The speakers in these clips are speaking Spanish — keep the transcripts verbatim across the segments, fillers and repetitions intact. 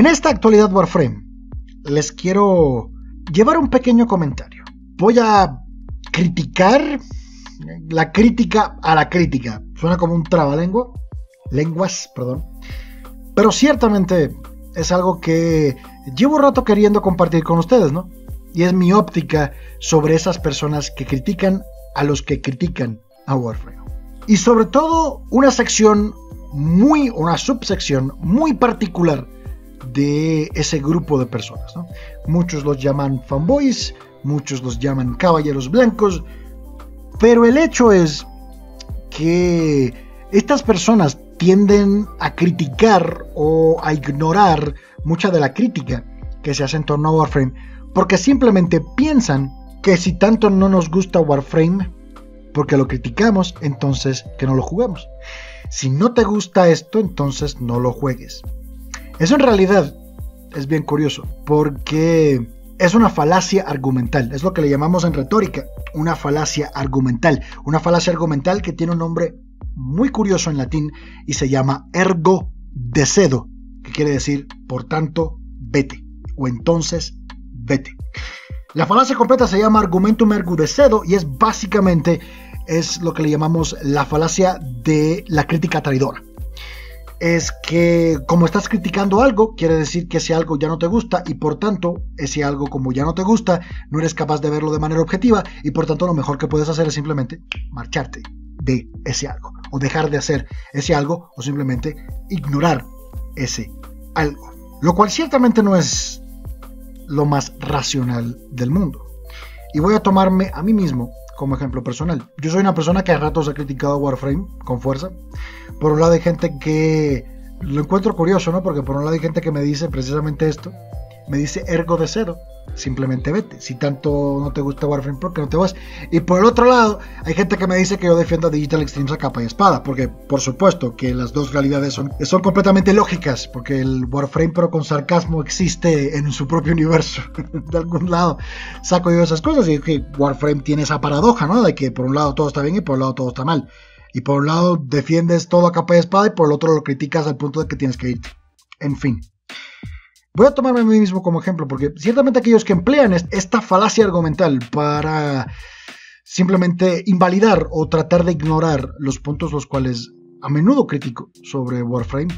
En esta actualidad Warframe, les quiero llevar un pequeño comentario. Voy a criticar la crítica a la crítica. Suena como un trabalengua. Lenguas, perdón. Pero ciertamente es algo que llevo un rato queriendo compartir con ustedes, ¿no? Y es mi óptica sobre esas personas que critican a los que critican a Warframe. Y sobre todo una sección muy, una subsección muy particular de ese grupo de personas, ¿no? Muchos los llaman fanboys, muchos los llaman caballeros blancos, pero el hecho es que estas personas tienden a criticar o a ignorar mucha de la crítica que se hace en torno a Warframe, porque simplemente piensan que si tanto no nos gusta Warframe porque lo criticamos, entonces que no lo juguemos. Si no te gusta esto, entonces no lo juegues. Eso en realidad es bien curioso, porque es una falacia argumental, es lo que le llamamos en retórica una falacia argumental, una falacia argumental que tiene un nombre muy curioso en latín y se llama ergo decedo, que quiere decir, por tanto, vete, o entonces, vete. La falacia completa se llama argumentum ergo decedo y es básicamente, es lo que le llamamos la falacia de la crítica traidora. Es que como estás criticando algo, quiere decir que ese algo ya no te gusta y por tanto, ese algo como ya no te gusta, no eres capaz de verlo de manera objetiva y por tanto lo mejor que puedes hacer es simplemente marcharte de ese algo o dejar de hacer ese algo o simplemente ignorar ese algo. Lo cual ciertamente no es lo más racional del mundo. Y voy a tomarme a mí mismo como ejemplo personal. Yo soy una persona que a ratos ha criticado Warframe con fuerza. Por un lado hay gente que... Lo encuentro curioso, ¿no? Porque por un lado hay gente que me dice precisamente esto. Me dice ergo de cero. Simplemente vete. Si tanto no te gusta Warframe, ¿por qué no te vas? Y por el otro lado hay gente que me dice que yo defiendo a Digital Extremes a capa y espada. Porque por supuesto que las dos realidades son, son completamente lógicas. Porque el Warframe pero con sarcasmo existe en su propio universo. De algún lado saco yo esas cosas. Y es que Warframe tiene esa paradoja, ¿no? De que por un lado todo está bien y por un lado todo está mal. Y por un lado defiendes todo a capa y espada y por el otro lo criticas al punto de que tienes que irte. En fin. Voy a tomarme a mí mismo como ejemplo porque ciertamente aquellos que emplean esta falacia argumental para simplemente invalidar o tratar de ignorar los puntos los cuales a menudo critico sobre Warframe,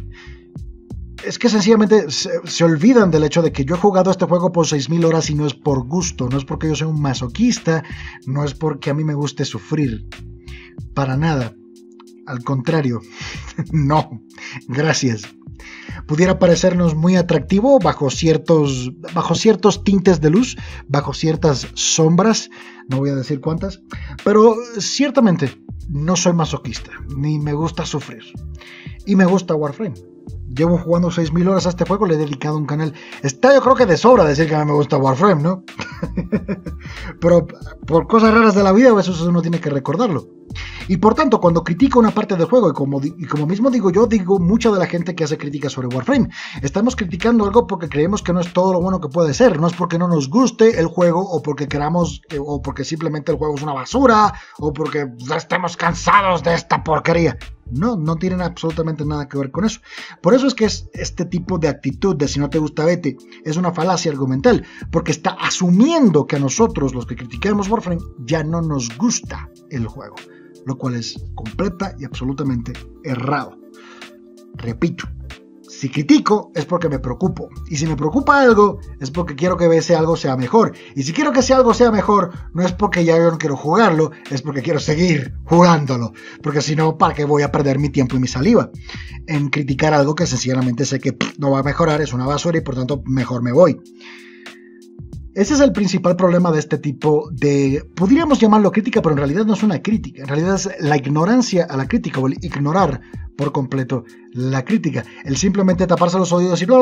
es que sencillamente se, se olvidan del hecho de que yo he jugado este juego por seis mil horas y no es por gusto, no es porque yo sea un masoquista, no es porque a mí me guste sufrir, para nada, al contrario, no, gracias. Pudiera parecernos muy atractivo bajo ciertos, bajo ciertos tintes de luz, bajo ciertas sombras, no voy a decir cuántas, pero ciertamente no soy masoquista, ni me gusta sufrir, y me gusta Warframe. Llevo jugando seis mil horas a este juego, le he dedicado un canal. Está, yo creo que de sobra decir que a mí me gusta Warframe, ¿no? Pero por cosas raras de la vida, a veces uno tiene que recordarlo. Y por tanto, cuando critico una parte del juego, y como, y como mismo digo yo, digo mucha de la gente que hace críticas sobre Warframe. Estamos criticando algo porque creemos que no es todo lo bueno que puede ser. No es porque no nos guste el juego, o porque queramos, o porque simplemente el juego es una basura, o porque estamos cansados de esta porquería. No, no tienen absolutamente nada que ver con eso. Por eso es que es este tipo de actitud de si no te gusta vete, es una falacia argumental, porque está asumiendo que a nosotros, los que criticamos Warframe, ya no nos gusta el juego, lo cual es completa y absolutamente errado. Repito, si critico es porque me preocupo, y si me preocupa algo es porque quiero que ese algo sea mejor, y si quiero que ese algo sea mejor no es porque ya yo no quiero jugarlo, es porque quiero seguir jugándolo, porque si no, ¿para qué voy a perder mi tiempo y mi saliva en criticar algo que sinceramente sé que pff, no va a mejorar, es una basura y por tanto mejor me voy? Ese es el principal problema de este tipo de, podríamos llamarlo crítica, pero en realidad no es una crítica, en realidad es la ignorancia a la crítica, o el ignorar por completo la crítica, el simplemente taparse los oídos y bla,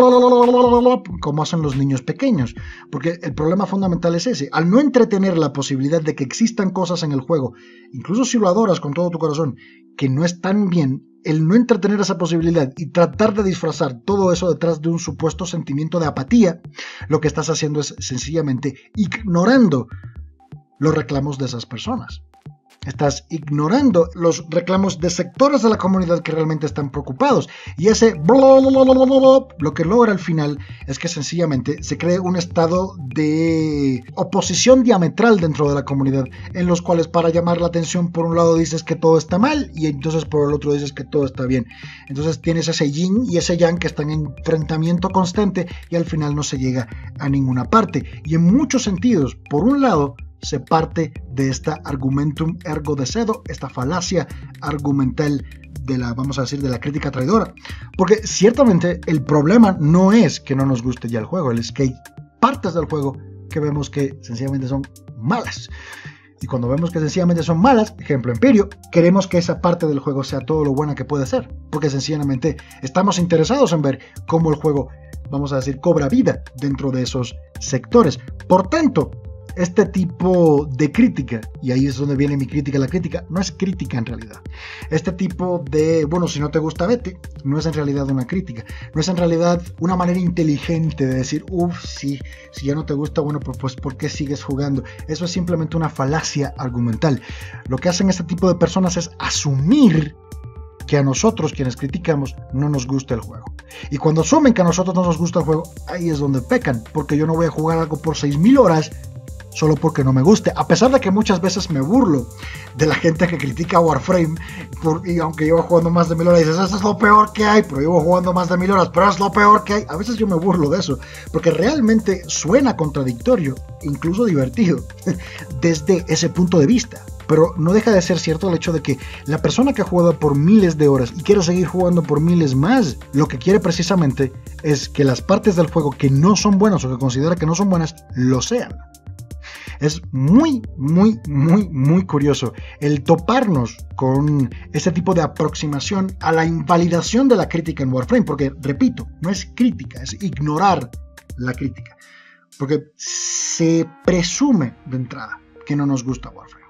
como hacen los niños pequeños, porque el problema fundamental es ese, al no entretener la posibilidad de que existan cosas en el juego, incluso si lo adoras con todo tu corazón, que no están bien, el no entretener esa posibilidad y tratar de disfrazar todo eso detrás de un supuesto sentimiento de apatía, lo que estás haciendo es sencillamente ignorando los reclamos de esas personas. estás ignorando los reclamos de sectores de la comunidad que realmente están preocupados. Y ese lo que logra al final es que sencillamente se cree un estado de oposición diametral dentro de la comunidad, en los cuales para llamar la atención por un lado dices que todo está mal y entonces por el otro dices que todo está bien. Entonces tienes ese yin y ese yang que están en enfrentamiento constante y al final no se llega a ninguna parte. Y en muchos sentidos, por un lado, se parte de esta argumentum ergo decedo, esta falacia argumental de la, vamos a decir, de la crítica traidora. Porque ciertamente el problema no es que no nos guste ya el juego, es que hay partes del juego que vemos que sencillamente son malas. Y cuando vemos que sencillamente son malas, ejemplo Empirio, queremos que esa parte del juego sea todo lo buena que puede ser, porque sencillamente estamos interesados en ver cómo el juego, vamos a decir, cobra vida dentro de esos sectores. Por tanto, este tipo de crítica, y ahí es donde viene mi crítica, la crítica no es crítica en realidad. Este tipo de, bueno, si no te gusta, vete, no es en realidad una crítica, no es en realidad una manera inteligente de decir, uff, sí, si ya no te gusta, bueno, pues ¿por qué sigues jugando? Eso es simplemente una falacia argumental. Lo que hacen este tipo de personas es asumir que a nosotros, quienes criticamos, no nos gusta el juego. Y cuando asumen que a nosotros no nos gusta el juego, ahí es donde pecan, porque yo no voy a jugar algo por seis mil horas solo porque no me guste, a pesar de que muchas veces me burlo de la gente que critica Warframe, por, y aunque llevo jugando más de mil horas, dices, eso es lo peor que hay, pero llevo jugando más de mil horas, pero es lo peor que hay. A veces yo me burlo de eso, porque realmente suena contradictorio, incluso divertido, desde ese punto de vista. Pero no deja de ser cierto el hecho de que la persona que ha jugado por miles de horas y quiere seguir jugando por miles más, lo que quiere precisamente es que las partes del juego que no son buenas o que considera que no son buenas, lo sean. Es muy, muy, muy, muy curioso el toparnos con este tipo de aproximación a la invalidación de la crítica en Warframe, porque, repito, no es crítica, es ignorar la crítica, porque se presume de entrada que no nos gusta Warframe,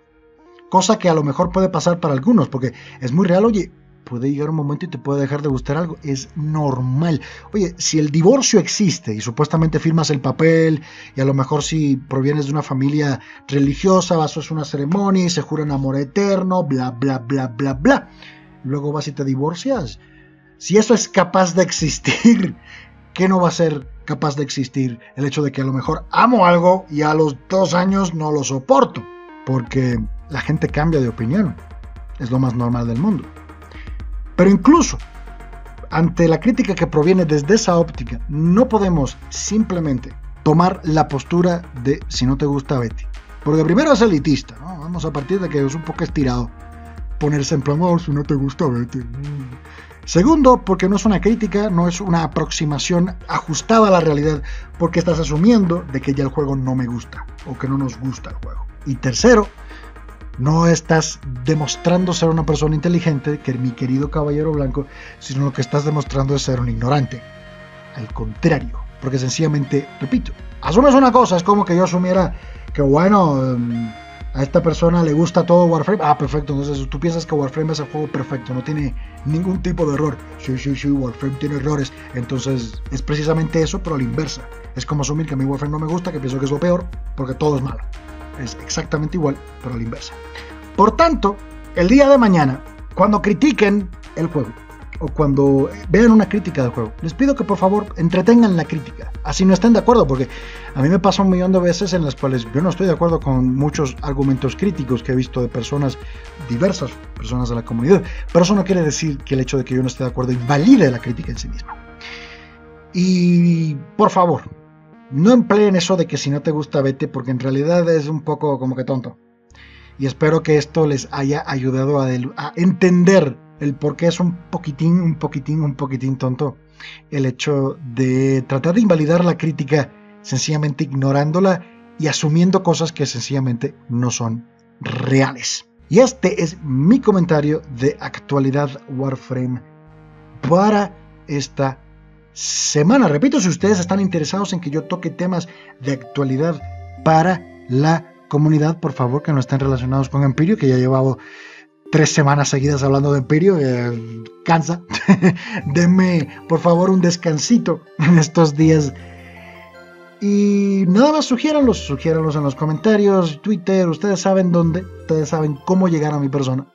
cosa que a lo mejor puede pasar para algunos, porque es muy real, oye, puede llegar un momento y te puede dejar de gustar algo, es normal. Oye, si el divorcio existe y supuestamente firmas el papel, y a lo mejor si provienes de una familia religiosa, vas a una ceremonia y se juran amor eterno, bla, bla, bla, bla, bla. Luego vas y te divorcias. Si eso es capaz de existir, ¿qué no va a ser capaz de existir? El hecho de que a lo mejor amo algo y a los dos años no lo soporto, porque la gente cambia de opinión. Es lo más normal del mundo. Pero incluso ante la crítica que proviene desde esa óptica, no podemos simplemente tomar la postura de si no te gusta, vete. Porque primero es elitista, ¿no? Vamos a partir de que es un poco estirado ponerse en plan, oh, si no te gusta, vete. Segundo, porque no es una crítica, no es una aproximación ajustada a la realidad, porque estás asumiendo de que ya el juego no me gusta o que no nos gusta el juego. Y tercero, no estás demostrando ser una persona inteligente, que mi querido caballero blanco, sino lo que estás demostrando es ser un ignorante. Al contrario, porque sencillamente, repito, asumes una cosa, es como que yo asumiera que, bueno, a esta persona le gusta todo Warframe. Ah, perfecto, entonces tú piensas que Warframe es el juego perfecto, no tiene ningún tipo de error. Sí, sí, sí, Warframe tiene errores. Entonces es precisamente eso, pero a la inversa. Es como asumir que a mí Warframe no me gusta, que pienso que es lo peor, porque todo es malo. Es exactamente igual, pero a la inversa. Por tanto, el día de mañana, cuando critiquen el juego, o cuando vean una crítica del juego, les pido que por favor entretengan la crítica, así no estén de acuerdo, porque a mí me pasa un millón de veces en las cuales yo no estoy de acuerdo con muchos argumentos críticos que he visto de personas diversas, personas de la comunidad, pero eso no quiere decir que el hecho de que yo no esté de acuerdo invalide la crítica en sí misma. Y por favor, no empleen eso de que si no te gusta vete, porque en realidad es un poco como que tonto. Y espero que esto les haya ayudado a, a entender el por qué es un poquitín, un poquitín, un poquitín tonto el hecho de tratar de invalidar la crítica, sencillamente ignorándola y asumiendo cosas que sencillamente no son reales. Y este es mi comentario de actualidad Warframe para esta semana. Repito, si ustedes están interesados en que yo toque temas de actualidad para la comunidad, por favor que no estén relacionados con Empirio, que ya llevaba tres semanas seguidas hablando de Empirio, eh, cansa. Denme por favor un descansito en estos días Y nada más, sugiéranlos, sugiéranlos en los comentarios, Twitter, ustedes saben dónde, ustedes saben cómo llegar a mi persona.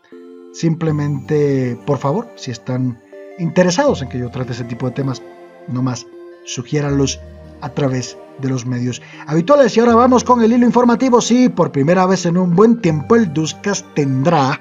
Simplemente, por favor, si están interesados en que yo trate ese tipo de temas, nomás sugiéranlos a través de los medios habituales. Y ahora vamos con el hilo informativo. Sí, por primera vez en un buen tiempo el Deucecast tendrá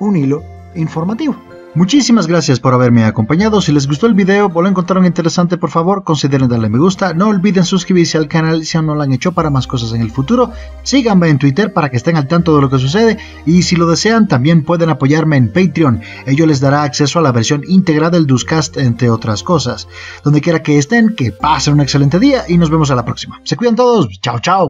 un hilo informativo. Muchísimas gracias por haberme acompañado. Si les gustó el video o lo encontraron interesante, por favor consideren darle me gusta. No olviden suscribirse al canal si aún no lo han hecho para más cosas en el futuro. Síganme en Twitter para que estén al tanto de lo que sucede, y si lo desean también pueden apoyarme en Patreon. Ello les dará acceso a la versión íntegra del Deucecast, entre otras cosas. Donde quiera que estén, que pasen un excelente día y nos vemos a la próxima. Se cuidan todos, chao chao.